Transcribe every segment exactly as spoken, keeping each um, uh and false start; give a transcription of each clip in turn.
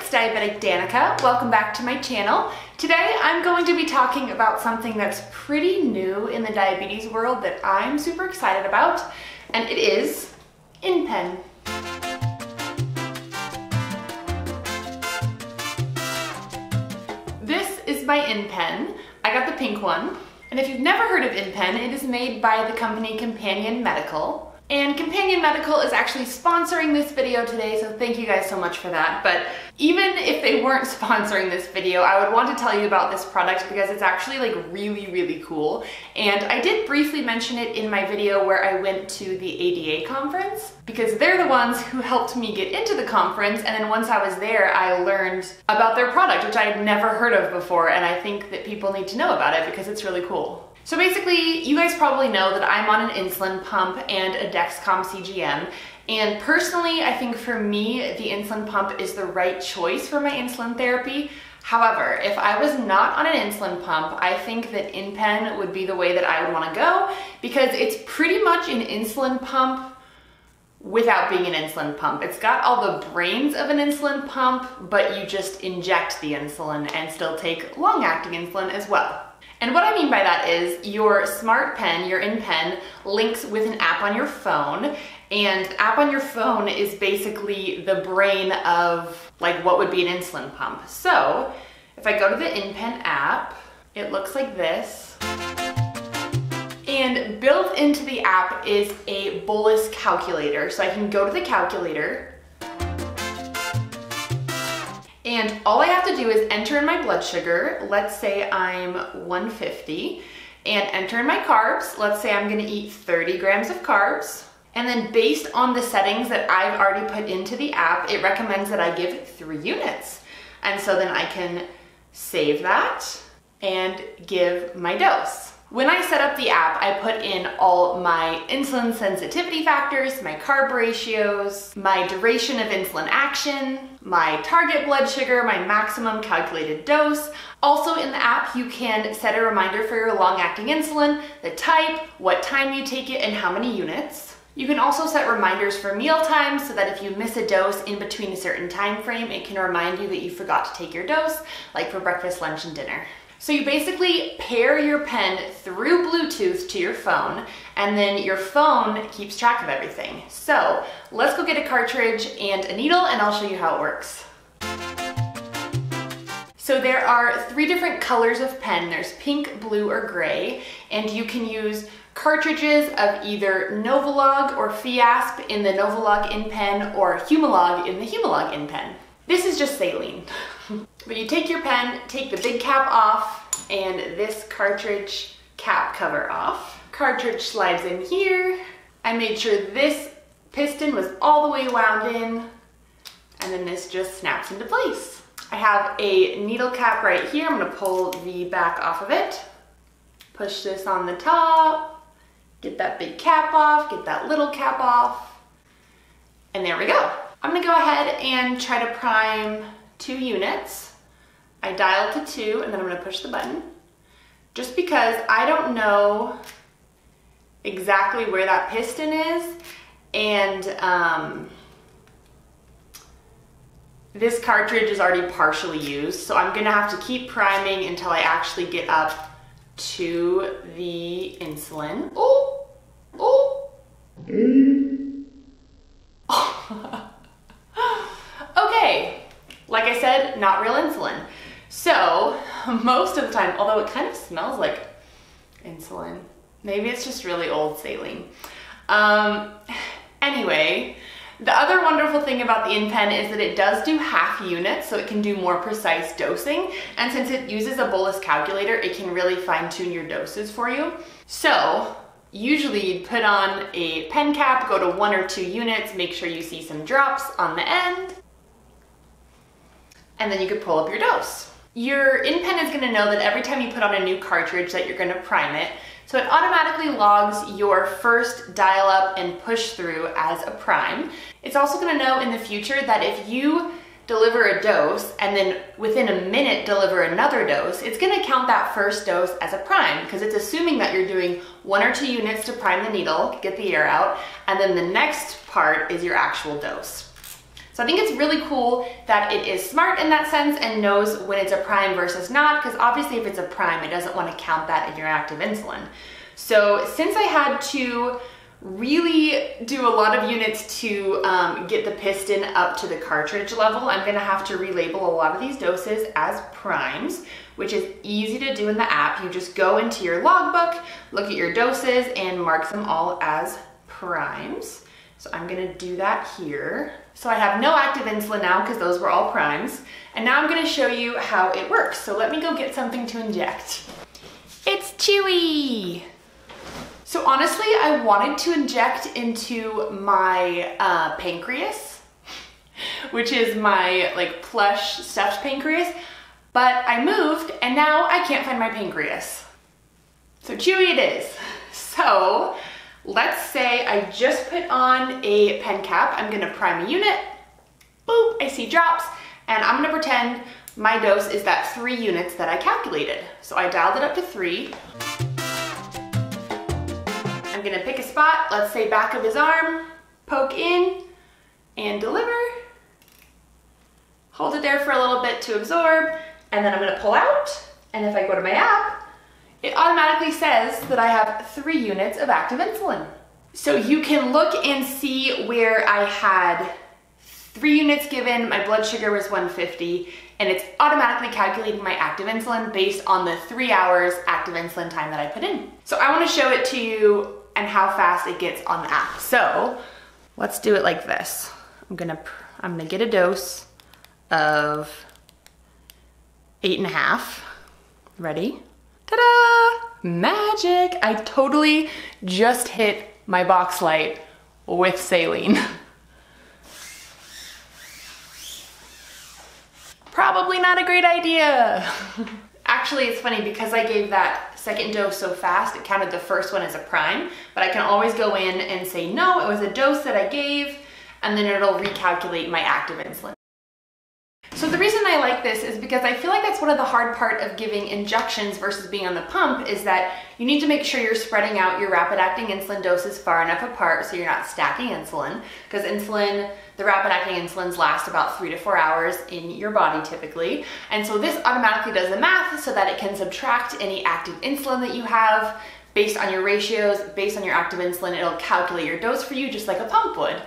it's Diabetic Danica. Welcome back to my channel. Today I'm going to be talking about something that's pretty new in the diabetes world that I'm super excited about, and it is InPen. This is my InPen. I got the pink one. And if you've never heard of InPen, it is made by the company Companion Medical. And Companion Medical is actually sponsoring this video today, so thank you guys so much for that. But even if they weren't sponsoring this video, I would want to tell you about this product because it's actually like really, really cool. And I did briefly mention it in my video where I went to the A D A conference because they're the ones who helped me get into the conference. And then once I was there, I learned about their product, which I had never heard of before. And I think that people need to know about it because it's really cool. So basically, you guys probably know that I'm on an insulin pump and a Dexcom C G M. And personally, I think for me, the insulin pump is the right choice for my insulin therapy. However, if I was not on an insulin pump, I think that InPen would be the way that I would want to go because it's pretty much an insulin pump without being an insulin pump. It's got all the brains of an insulin pump, but you just inject the insulin and still take long-acting insulin as well. And what I mean by that is your smart pen, your InPen, links with an app on your phone, and the app on your phone is basically the brain of like what would be an insulin pump. So if I go to the InPen app, it looks like this. And built into the app is a bolus calculator. So I can go to the calculator, and all I have to do is enter in my blood sugar. Let's say I'm one fifty, and enter in my carbs. Let's say I'm gonna eat thirty grams of carbs. And then based on the settings that I've already put into the app, it recommends that I give three units. And so then I can save that and give my dose. When I set up the app, I put in all my insulin sensitivity factors, my carb ratios, my duration of insulin action, my target blood sugar, my maximum calculated dose. Also in the app, you can set a reminder for your long-acting insulin, the type, what time you take it, and how many units. You can also set reminders for meal times so that if you miss a dose in between a certain time frame, it can remind you that you forgot to take your dose, like for breakfast, lunch, and dinner. So you basically pair your pen through Bluetooth to your phone, and then your phone keeps track of everything. So let's go get a cartridge and a needle, and I'll show you how it works. So there are three different colors of pen. There's pink, blue, or gray, and you can use cartridges of either Novolog or Fiasp in the Novolog InPen or Humalog in the Humalog InPen. This is just saline. But you take your pen, take the big cap off, and this cartridge cap cover off. Cartridge slides in here. I made sure this piston was all the way wound in, and then this just snaps into place. I have a needle cap right here. I'm gonna pull the back off of it. Push this on the top, get that big cap off, get that little cap off, and there we go. I'm gonna go ahead and try to prime two units. I dialed to two, and then I'm gonna push the button. Just because I don't know exactly where that piston is, and um, this cartridge is already partially used, so I'm gonna have to keep priming until I actually get up to the insulin. Oh, oh. Mm. Okay. Like I said, not real insulin. So most of the time, although it kind of smells like insulin, maybe it's just really old saline. Um, anyway, the other wonderful thing about the InPen is that it does do half units, so it can do more precise dosing. And since it uses a bolus calculator, it can really fine tune your doses for you. So usually you'd put on a pen cap, go to one or two units, make sure you see some drops on the end, and then you could pull up your dose. Your InPen is gonna know that every time you put on a new cartridge that you're gonna prime it, so it automatically logs your first dial up and push through as a prime. It's also gonna know in the future that if you deliver a dose and then within a minute deliver another dose, it's gonna count that first dose as a prime because it's assuming that you're doing one or two units to prime the needle, get the air out, and then the next part is your actual dose. So I think it's really cool that it is smart in that sense and knows when it's a prime versus not, because obviously if it's a prime, it doesn't want to count that in your active insulin. So since I had to really do a lot of units to um, get the piston up to the cartridge level, I'm gonna have to relabel a lot of these doses as primes, which is easy to do in the app. You just go into your logbook, look at your doses, and mark them all as primes. So I'm gonna do that here. So I have no active insulin now because those were all primes. And now I'm gonna show you how it works. So let me go get something to inject. It's Chewy! So honestly, I wanted to inject into my uh, pancreas, which is my like plush stuffed pancreas, but I moved and now I can't find my pancreas. So Chewy it is. So let's say I just put on a pen cap. I'm gonna prime a unit, boop, I see drops, and I'm gonna pretend my dose is that three units that I calculated. So I dialed it up to three. I'm gonna pick a spot, let's say back of his arm, poke in and deliver. Hold it there for a little bit to absorb, and then I'm gonna pull out, and if I go to my app, it automatically says that I have three units of active insulin. So you can look and see where I had three units given, my blood sugar was one fifty, and it's automatically calculating my active insulin based on the three hours active insulin time that I put in. So I wanna show it to you and how fast it gets on the app. So let's do it like this. I'm gonna I'm gonna get a dose of eight and a half. Ready? Ta-da! Magic! I totally just hit my box light with saline. Probably not a great idea. Actually, it's funny because I gave that second dose so fast, it counted the first one as a prime, but I can always go in and say, no, it was a dose that I gave, and then it'll recalculate my active insulin. So the reason I like this is because I feel like that's one of the hard part of giving injections versus being on the pump is that you need to make sure you're spreading out your rapid acting insulin doses far enough apart so you're not stacking insulin, because insulin, the rapid acting insulins last about three to four hours in your body typically. And so this automatically does the math so that it can subtract any active insulin that you have based on your ratios, based on your active insulin, it'll calculate your dose for you just like a pump would.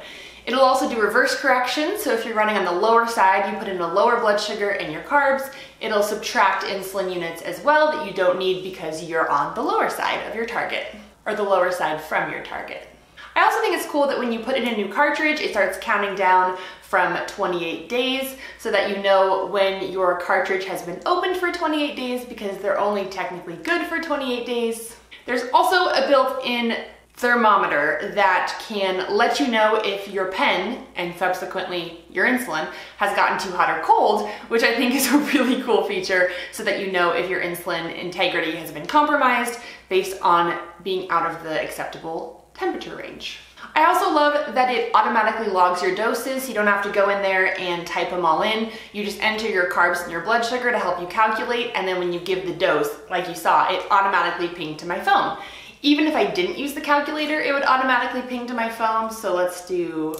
It'll also do reverse correction, so if you're running on the lower side, you put in a lower blood sugar and your carbs, it'll subtract insulin units as well that you don't need because you're on the lower side of your target, or the lower side from your target. I also think it's cool that when you put in a new cartridge, it starts counting down from twenty-eight days so that you know when your cartridge has been opened for twenty-eight days because they're only technically good for twenty-eight days. There's also a built-in thermometer that can let you know if your pen, and subsequently your insulin, has gotten too hot or cold, which I think is a really cool feature so that you know if your insulin integrity has been compromised based on being out of the acceptable temperature range. I also love that it automatically logs your doses. You don't have to go in there and type them all in. You just enter your carbs and your blood sugar to help you calculate, and then when you give the dose, like you saw, it automatically pinged to my phone. Even if I didn't use the calculator, it would automatically ping to my phone. So let's do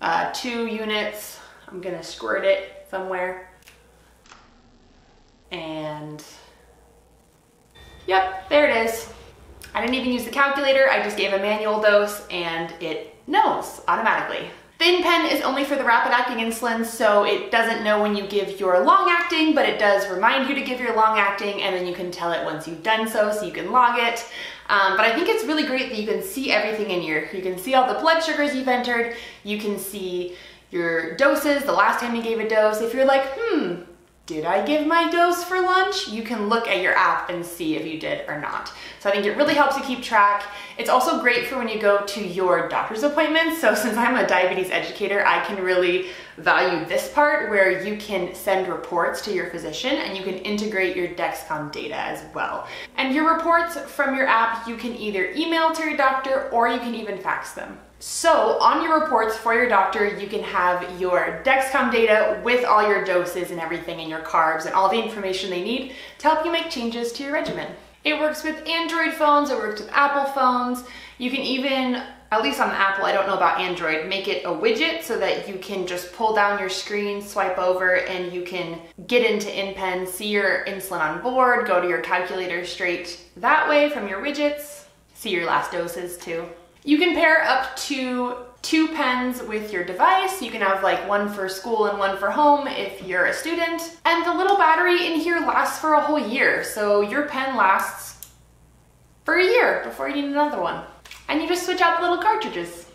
uh, two units. I'm gonna squirt it somewhere. And yep, there it is. I didn't even use the calculator. I just gave a manual dose and it knows automatically. The InPen is only for the rapid-acting insulin, so it doesn't know when you give your long-acting, but it does remind you to give your long-acting, and then you can tell it once you've done so, so you can log it. Um, but I think it's really great that you can see everything in here. You can see all the blood sugars you've entered, you can see your doses, the last time you gave a dose. If you're like, hmm, did I give my dose for lunch? You can look at your app and see if you did or not. So I think it really helps you keep track. It's also great for when you go to your doctor's appointments. So since I'm a diabetes educator, I can really value this part where you can send reports to your physician and you can integrate your Dexcom data as well. And your reports from your app, you can either email to your doctor or you can even fax them. So on your reports for your doctor, you can have your Dexcom data with all your doses and everything and your carbs and all the information they need to help you make changes to your regimen. It works with Android phones, it works with Apple phones. You can even at least on the Apple, I don't know about Android, make it a widget so that you can just pull down your screen, swipe over, and you can get into InPen, see your insulin on board, go to your calculator straight that way from your widgets, see your last doses too. You can pair up to two pens with your device. You can have like one for school and one for home if you're a student. And the little battery in here lasts for a whole year. So your pen lasts for a year before you need another one. And you just switch out the little cartridges.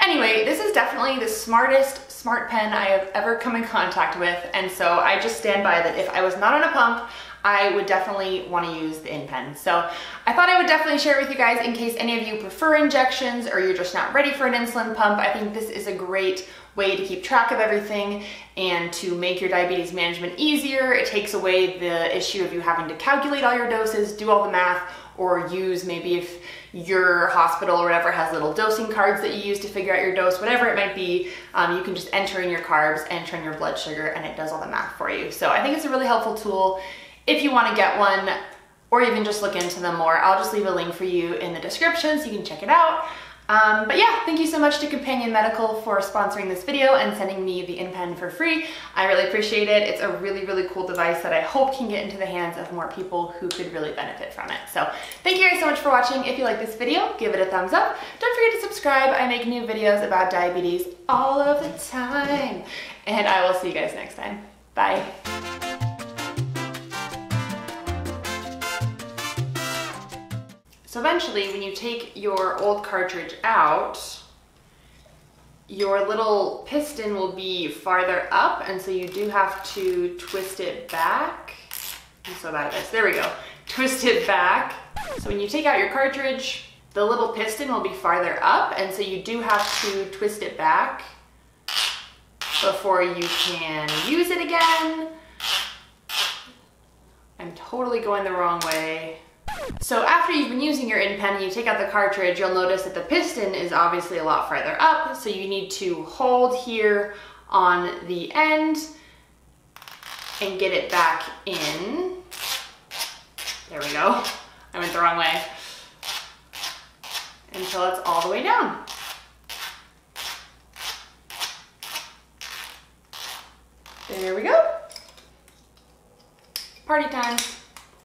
Anyway, this is definitely the smartest smart pen I have ever come in contact with, and so I just stand by that if I was not on a pump, I would definitely want to use the InPen. So I thought I would definitely share it with you guys in case any of you prefer injections or you're just not ready for an insulin pump. I think this is a great way to keep track of everything and to make your diabetes management easier. It takes away the issue of you having to calculate all your doses, do all the math, or use maybe if your hospital or whatever has little dosing cards that you use to figure out your dose, whatever it might be, um, you can just enter in your carbs, enter in your blood sugar, and it does all the math for you. So I think it's a really helpful tool if you want to get one, or even just look into them more. I'll just leave a link for you in the description so you can check it out. Um, but yeah, thank you so much to Companion Medical for sponsoring this video and sending me the InPen for free. I really appreciate it. It's a really, really cool device that I hope can get into the hands of more people who could really benefit from it. So thank you guys so much for watching. If you like this video, give it a thumbs up. Don't forget to subscribe. I make new videos about diabetes all of the time. And I will see you guys next time. Bye. So eventually, when you take your old cartridge out, your little piston will be farther up, and so you do have to twist it back. I'm so bad at this. There we go. Twist it back. So when you take out your cartridge, the little piston will be farther up, and so you do have to twist it back before you can use it again. I'm totally going the wrong way. So after you've been using your InPen and you take out the cartridge, you'll notice that the piston is obviously a lot farther up, so you need to hold here on the end and get it back in. There we go. I went the wrong way. Until it's all the way down. There we go. Party time.